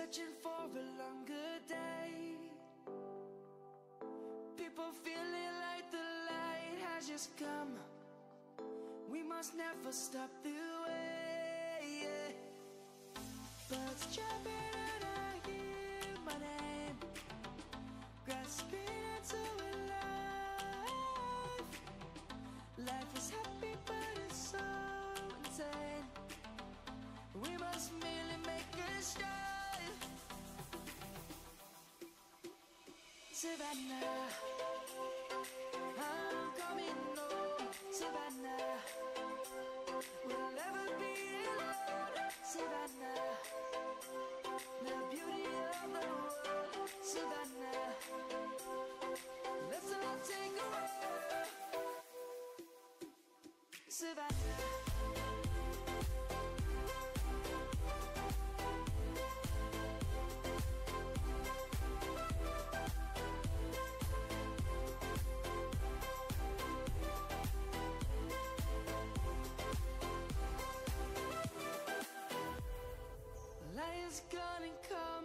searching for a longer day. People feeling like the light has just come. We must never stop the way. Birds jumping and I hear my name, grasping into a life. Life is happy but it's so insane. We must merely make a start. Savannah, I'm coming home. Savannah, we'll never be alone. Savannah, the beauty of the world. Savannah, let's all take a walk. Savannah. Lion's gonna come.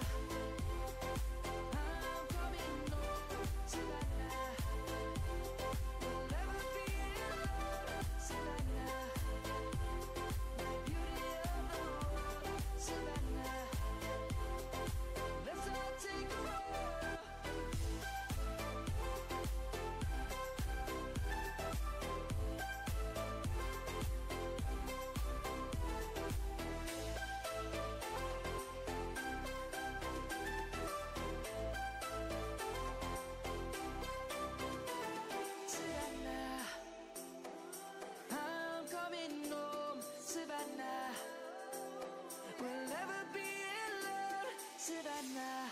We'll never be alone, Savannah.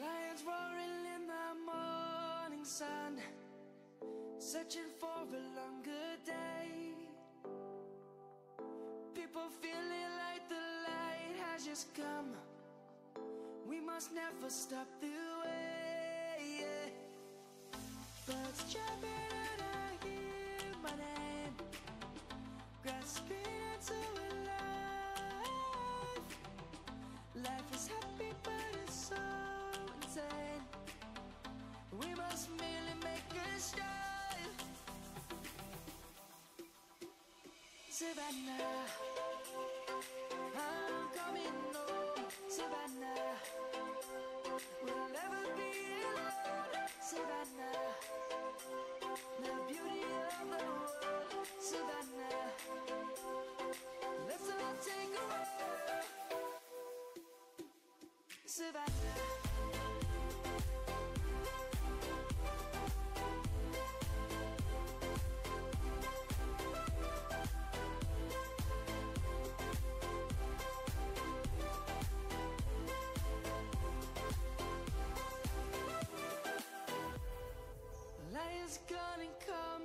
Lions roaring in the morning sun, searching for a longer day. People feeling like the light has just come. We must never stop the way. Birds jumping and I hear my name, grasping into a life. Life is happy but it's so insane. We must merely make a start. Savannah, I'm coming home. Savannah, we'll never be alone. Savannah, the beauty of the world. Savannah, let's all take a walk. Savannah. Lion's gonna come.